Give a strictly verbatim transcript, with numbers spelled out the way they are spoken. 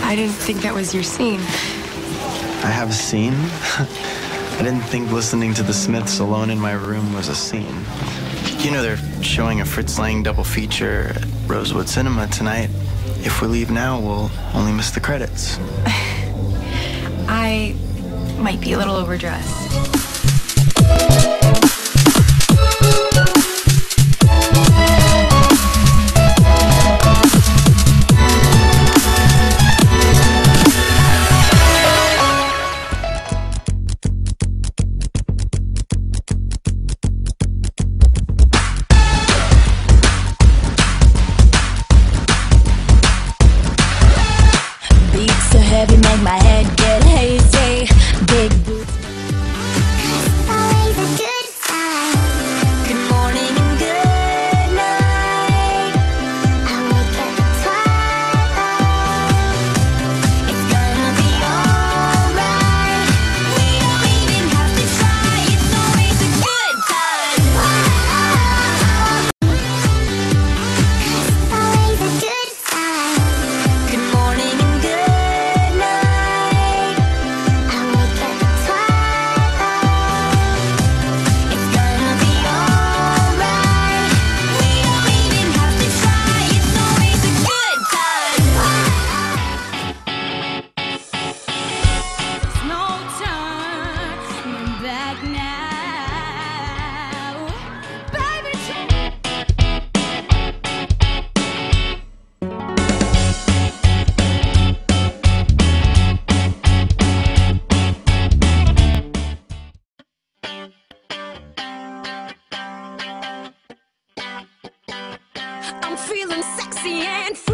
I didn't think that was your scene. I have a scene? I didn't think listening to the Smiths alone in my room was a scene. You know, they're showing a Fritz Lang double feature at Rosewood Cinema tonight. If we leave now, we'll only miss the credits. I might be a little overdressed. Heavy, make my head get hazy. Big boots. Always a good sign. Good morning and good night. I wake up at twilight. It's gonna be alright. We don't even have to try. It's always a good time. Wow. Always a good sign. Good morning and feeling sexy and